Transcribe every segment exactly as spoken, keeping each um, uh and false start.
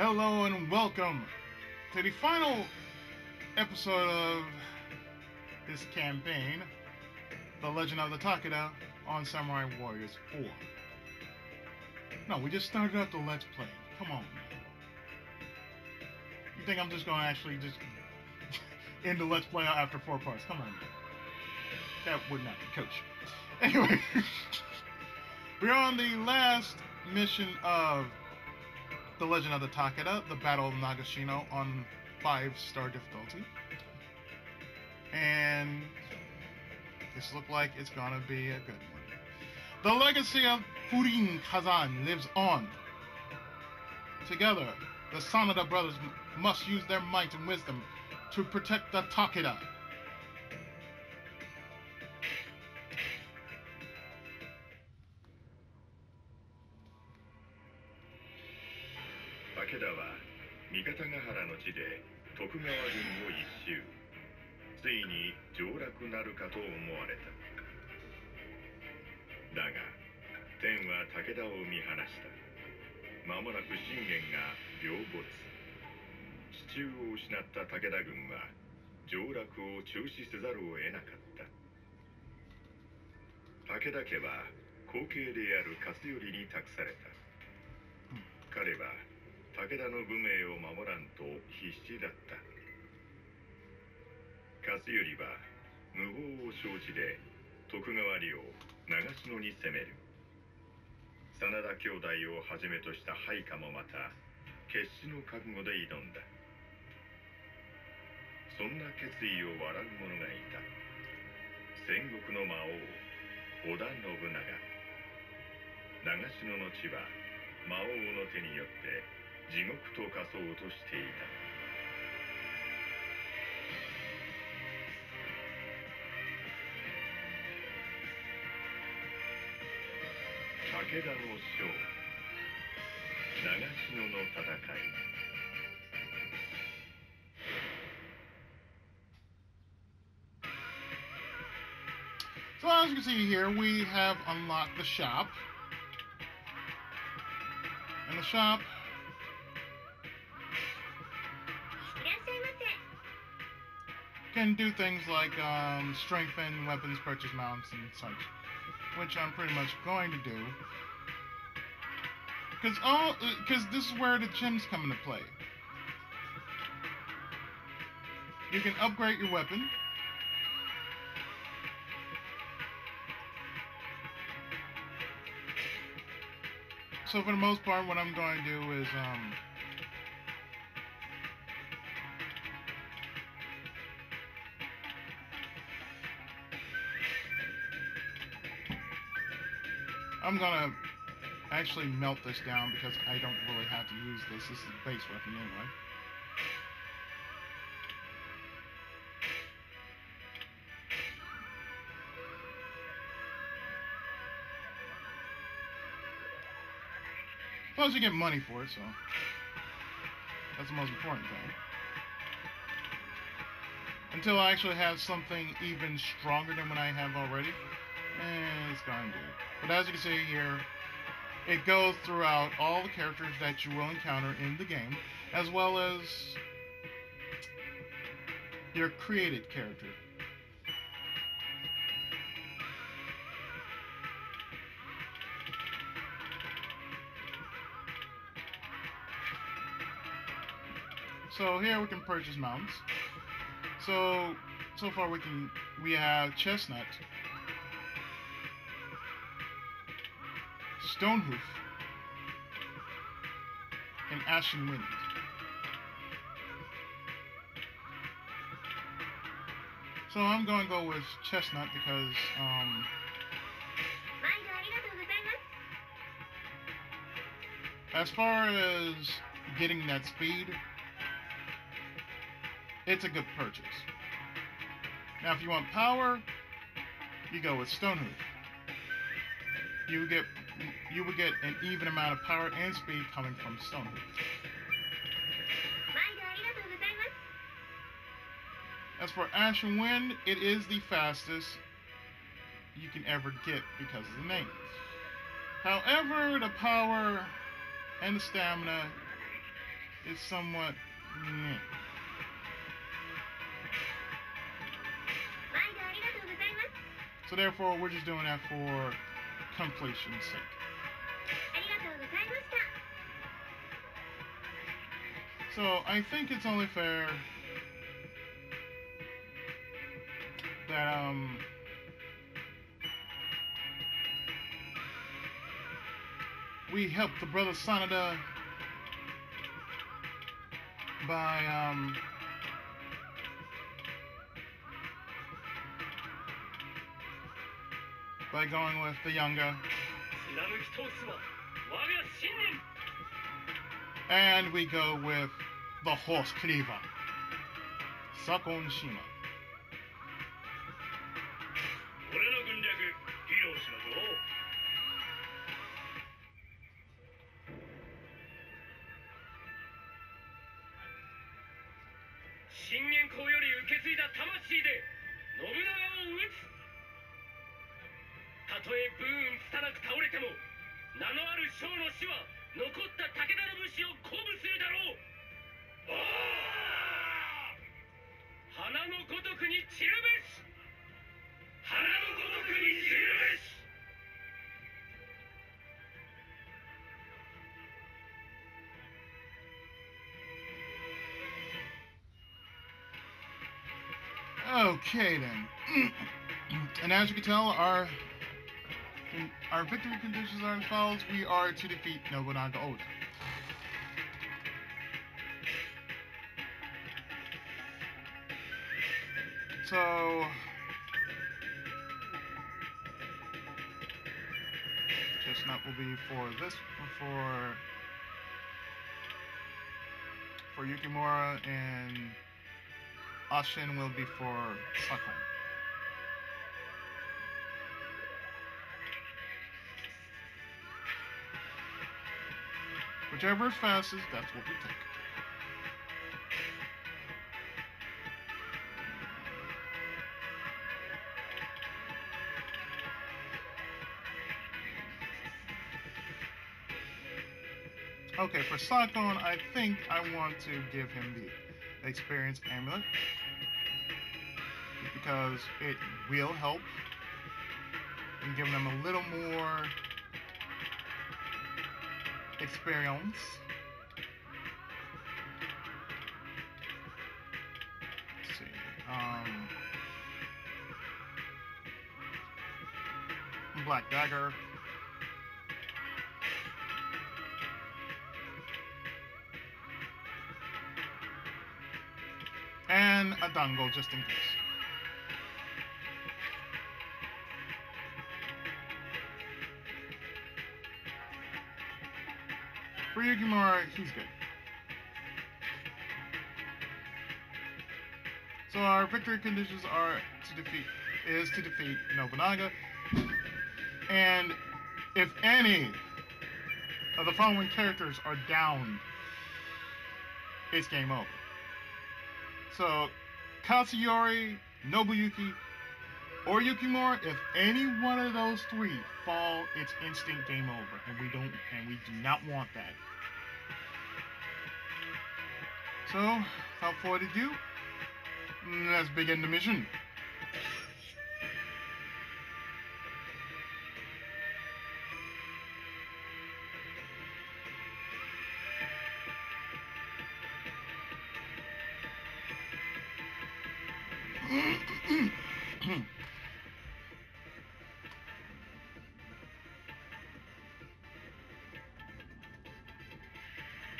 Hello and welcome to the final episode of this campaign, The Legend of the Takeda on Samurai Warriors four. No, we just started out the Let's Play. Come on, man. You think I'm just going to actually just end the Let's Play after four parts? Come on, man. That would not be coach. Anyway, we're on the last mission of The Legend of the Takeda, the Battle of Nagashino on five star difficulty. And this looks like it's gonna be a good one. The legacy of Furin Kazan lives on. Together, the Sanada brothers must use their might and wisdom to protect the Takeda. Takeda wa Migatagahara no chi de Tokugawa gun wo isshu. Tsui ni jouraku naru ka to omowareta. Daga, ten wa Takeda o mihanashita. Mamonaku shingen ga byōbotsu. Shichū o ushinatta Takeda gun wa jouraku o chūshi sezaru o enakatta. Takeda ke wa koukei de aru Katsuyori ni takusareta. Kare wa 武田の武名を守らんと必死だった。勝頼は無謀を承知で徳川領長篠に攻める。真田兄弟をはじめとした配下もまた決死の覚悟で挑んだ。そんな決意を笑う者がいた。戦国の魔王織田信長。長篠の地は魔王の手によって 地獄と化そうとしていた。武田の将、長篠の戦い。 So as you can see here, we have unlocked the shop. And the shop can do things like um, strengthen weapons, purchase mounts, and such, which I'm pretty much going to do. Cause all, cause this is where the gems come into play. You can upgrade your weapon. So for the most part, what I'm going to do is um. I'm gonna actually melt this down because I don't really have to use this. This is the base weapon anyway. Plus you get money for it, so that's the most important thing. Until I actually have something even stronger than what I have already. Eh, it's going to do. But as you can see here, it goes throughout all the characters that you will encounter in the game, as well as your created character. So here we can purchase mounts. So so far we can we have Chestnut, Stonehoof, and Ashen Wind. So I'm going to go with Chestnut because um, as far as getting that speed, it's a good purchase. Now if you want power, you go with Stonehoof. You get you will get an even amount of power and speed coming from Stonehoof. As for Ashen Wind, it is the fastest you can ever get because of the name. However, the power and the stamina is somewhat unique. So therefore, we're just doing that for completion's sake. So I think it's only fair that um we help the brother Sanada by um by going with the younger. And we go with the horse cleaver, Sakonshima. Okay then, and as you can tell, our our victory conditions are as follows. We are to defeat Nobunaga Oda. So, chestnut will be for this, for for Yukimura, and Ashen will be for Sakon. Whichever is fastest, that's what we take. Okay, for Sakon, I think I want to give him the experience amulet because it will help in giving them a little more experience. Let's see. Um, Black Dagger. And a dangle, just in case. For Yukimura, he's good. So our victory conditions are to defeat is to defeat Nobunaga, and if any of the following characters are down, it's game over. So, Katsuyori, Nobuyuki, or Yukimura, if any one of those three fall, it's instant game over, and we don't, and we do not want that. So, without further ado, let's begin the mission.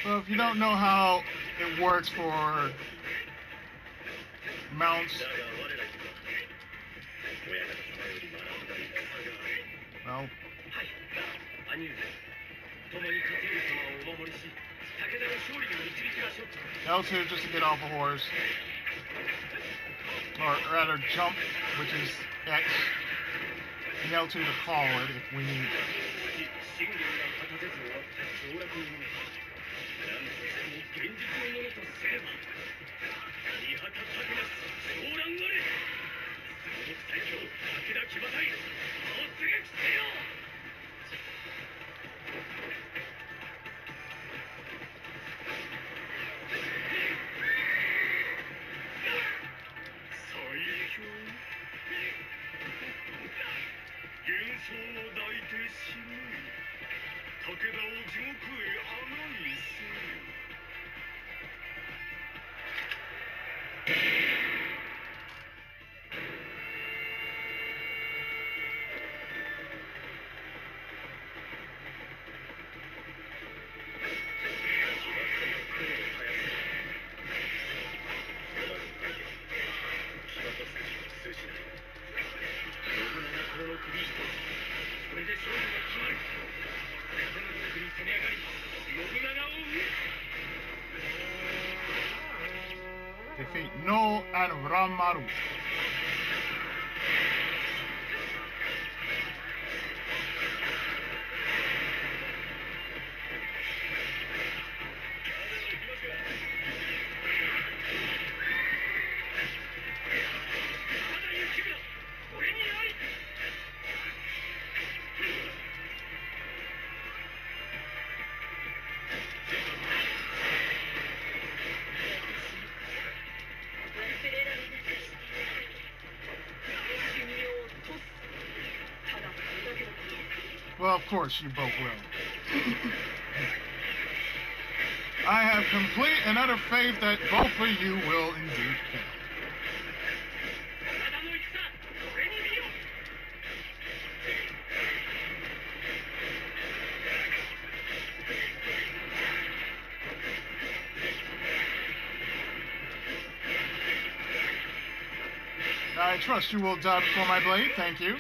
So if you don't know how it works for mounts, well, that was here just to get off a horse, or rather jump, which is X, and L two to call it if we need it. Defeat No and Ranmaru. Well, of course you both will. I have complete and utter faith that both of you will indeed fail. I trust you will die before my blade. Thank you.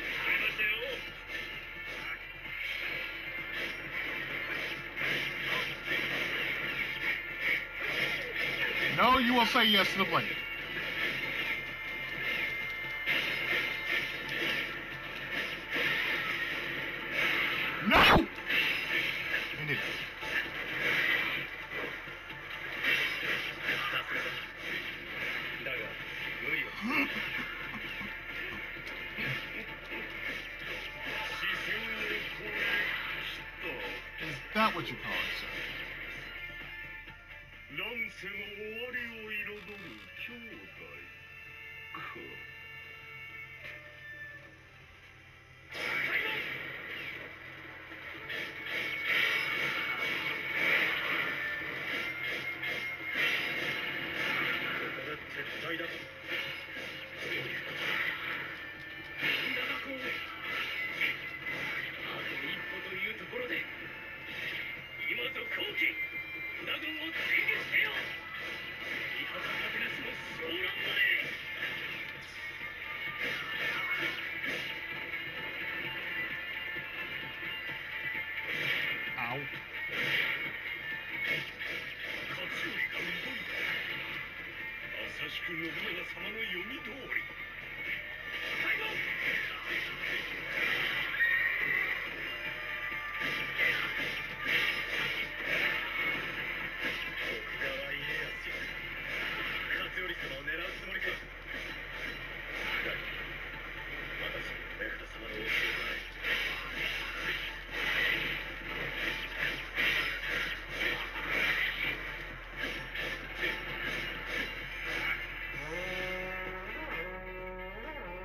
No, you will say yes to the blade. No! Indeed. Is that what you call it, sir?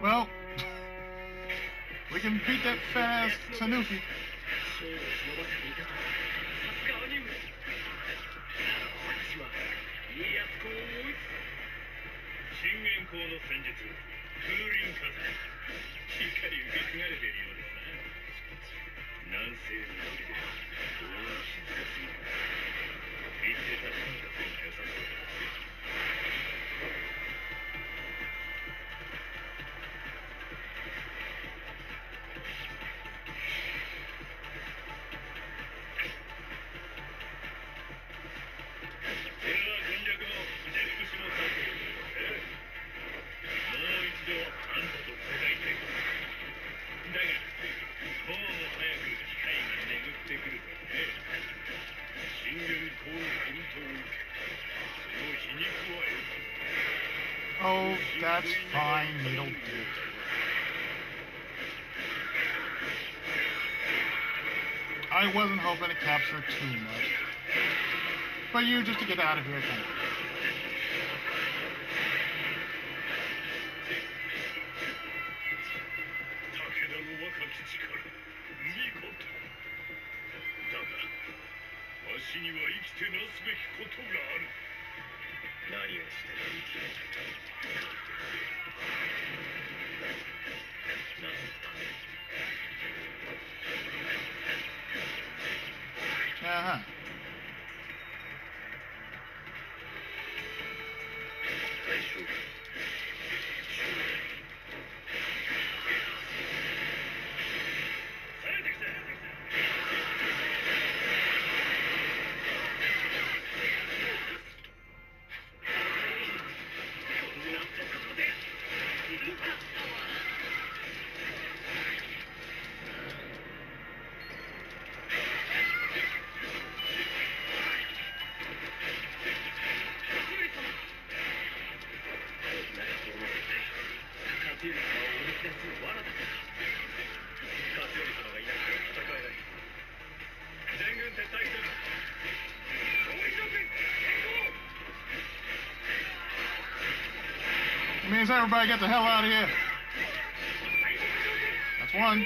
Well, we can beat that fast Tanuki. Oh, that's fine, it'll do. I wasn't hoping to capture too much. But you, just to get out of here, thank you. 私には生きてなすべきことがある。何をしても生きること。何のために。 Uh-huh. Means everybody get the hell out of here. That's one.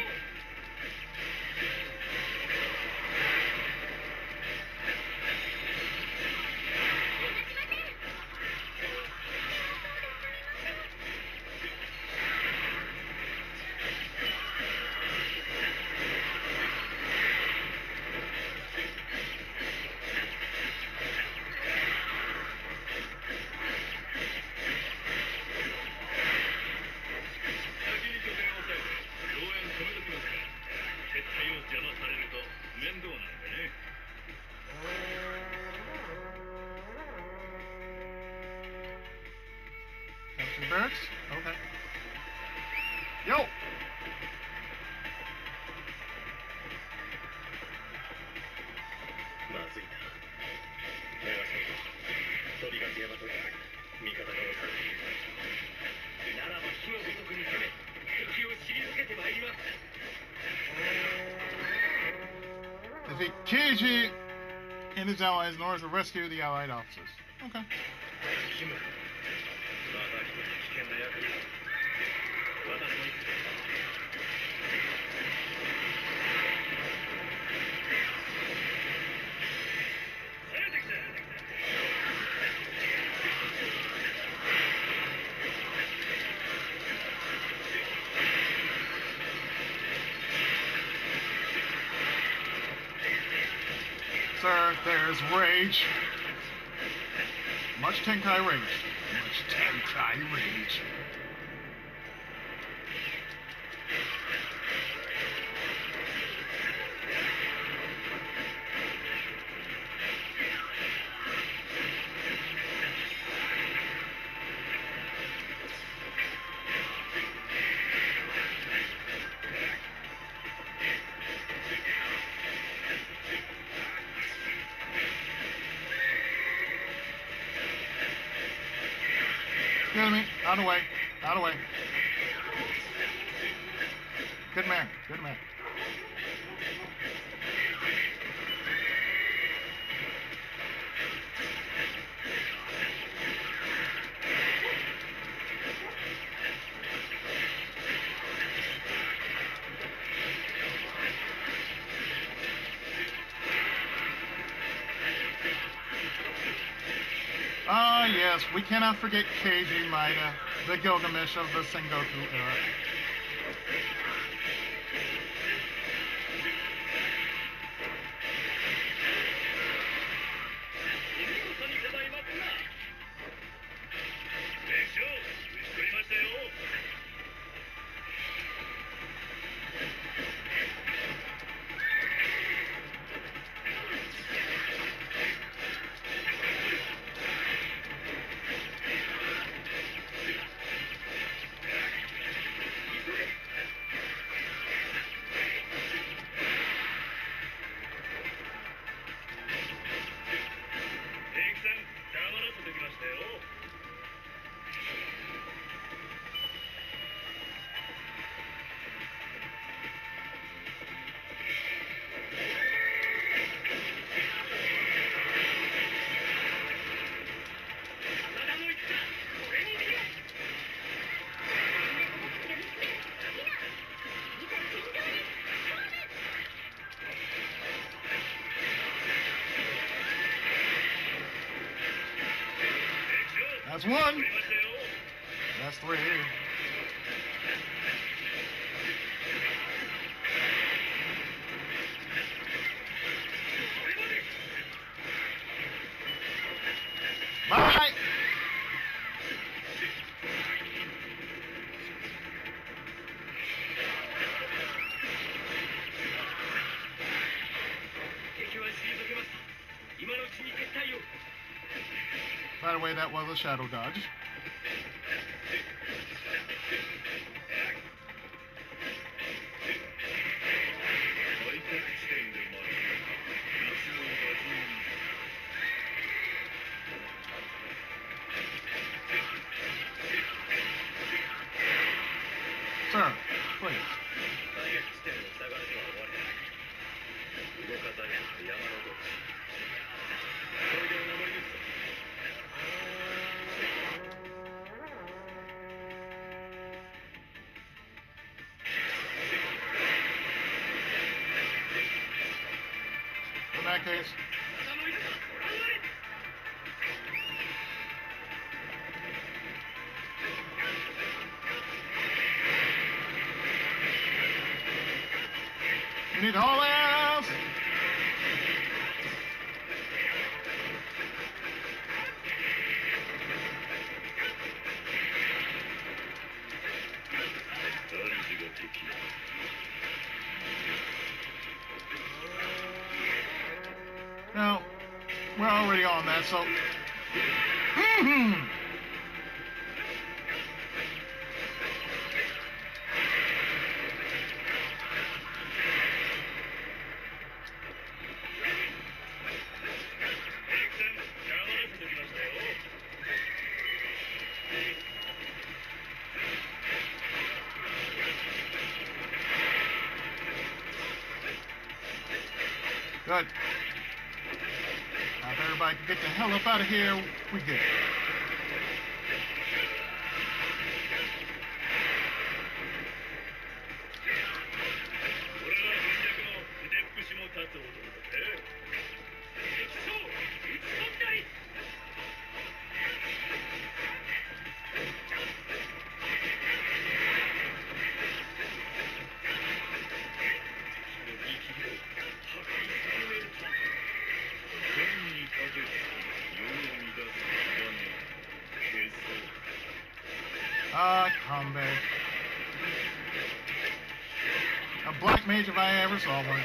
Keiji and his allies in order to rescue the allied officers. Okay. There's rage. Much Tenkai rage. Much Tenkai rage. Out of the way, out of the way. Good man, good man. Yes, we cannot forget Keiji Maeda, the Gilgamesh of the Sengoku era. That's one. That's three. Bye. By the way, that was a shadow dodge. Sir, please. In that case. You need to haul ass! Now, we're already on that, so... Mm-hmm. Good. Now if everybody can get the hell up out of here, we good. Ah, come back. A black mage if I ever saw one.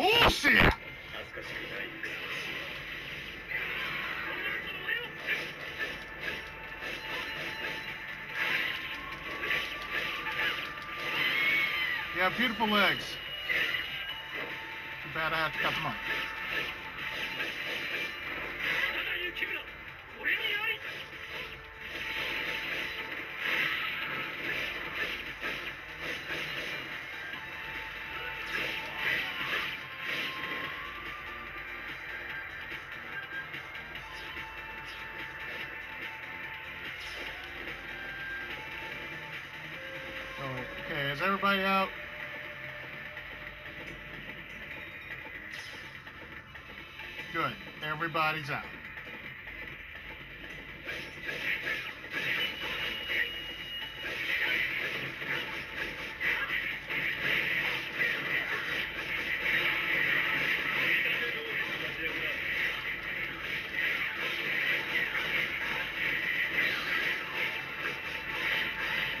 Oh, shit! Yeah, beautiful legs. Too bad I have to cut them up. Okay, is everybody out? Good. Everybody's out.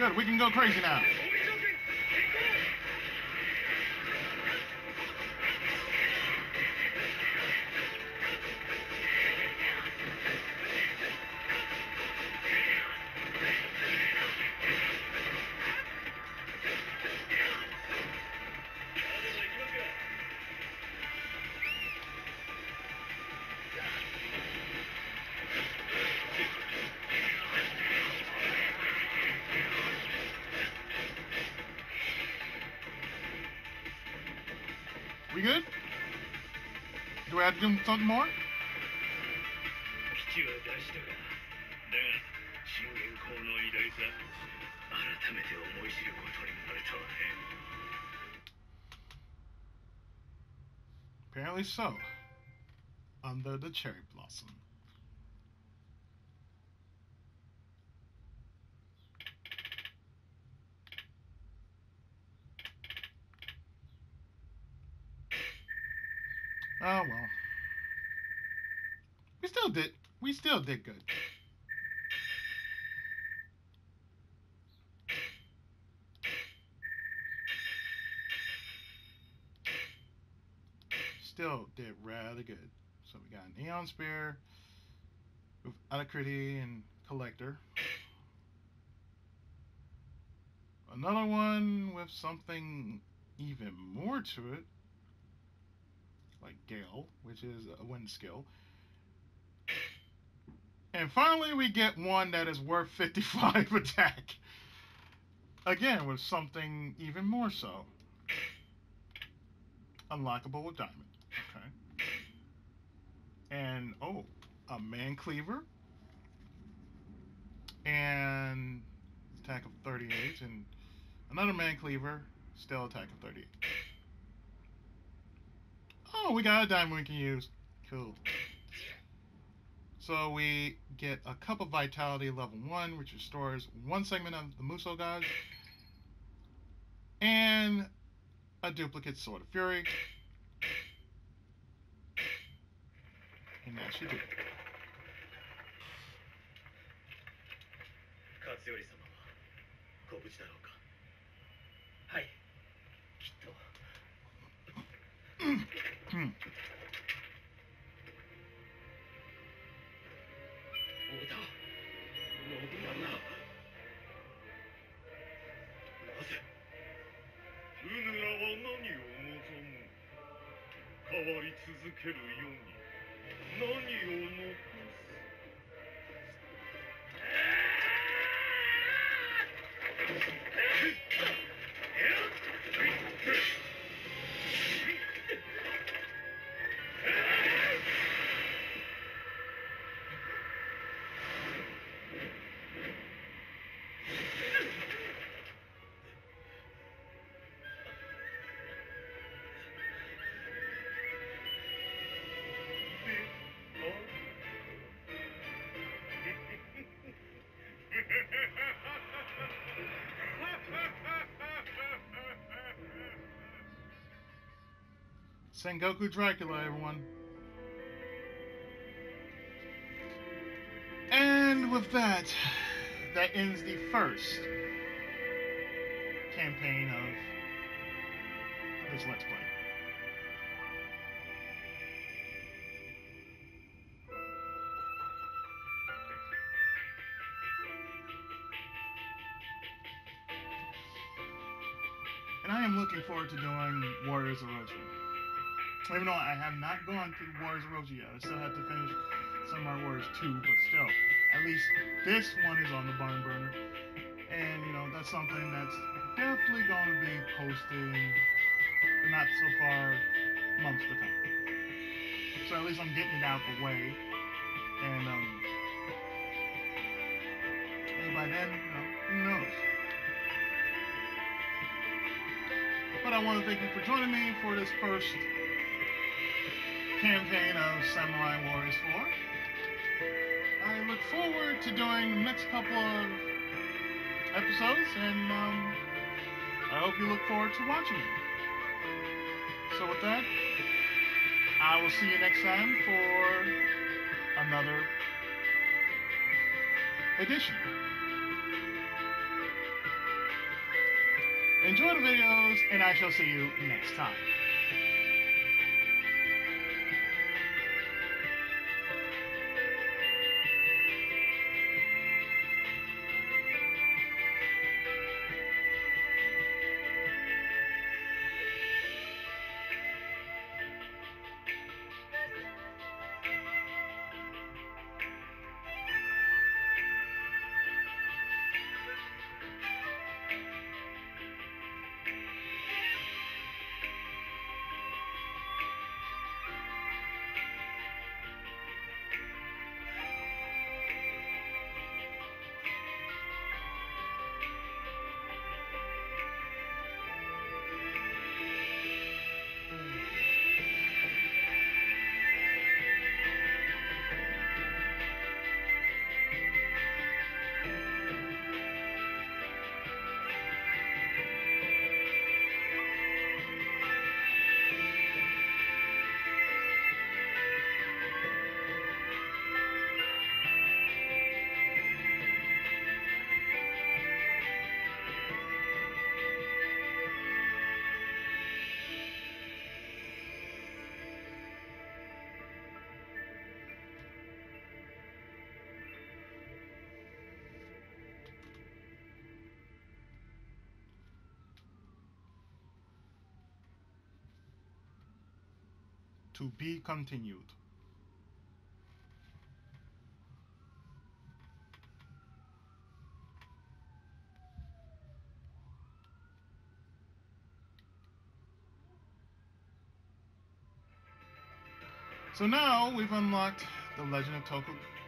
Good. We can go crazy now. We good? Do I have to do something more? Apparently so. Under the cherry blossom. Oh well. We still did we still did good. Still did rather good. So we got an Aeon Spear with Alacrity and Collector. Another one with something even more to it. Like Gale, which is a wind skill. And finally we get one that is worth fifty-five attack. Again, with something even more so. Unlockable with Diamond. Okay. And, oh, a Man Cleaver. And attack of thirty-eight. And another Man Cleaver, still attack of thirty-eight. Oh, we got a diamond we can use. Cool. So we get a Cup of Vitality level one, which restores one segment of the Musou Gauge. And a duplicate Sword of Fury. And that should do it. Katsuyori-sama wa gobuchi darou ka? Hai, kitto. Hmm. Oda, Nobunaga. Naze? Unura wa nani o nozomu? Kawarii tsuzukeru you ni nani o nokosu? Sengoku Dracula, everyone. And with that, that ends the first campaign of this Let's Play. And I am looking forward to doing Warriors Rogia. Even though I have not gone through Warriors Rogia yet, I still have to finish Samurai Warriors two, but still, at least this one is on the barn burner. And, you know, that's something that's definitely going to be posted in not so far months to come. So at least I'm getting it out the way. And, um, and by then, you know, who knows? But I want to thank you for joining me for this first campaign of Samurai Warriors four. I look forward to doing the next couple of episodes, and um, I hope you look forward to watching it. So with that, I will see you next time for another edition. Enjoy the videos, and I shall see you next time. To be continued. So now we've unlocked the Legend of Toku,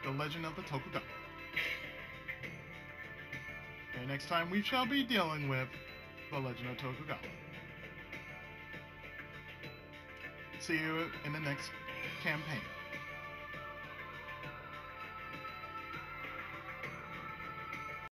the Legend of the Tokugawa. And next time we shall be dealing with the Legend of Tokugawa. See you in the next campaign.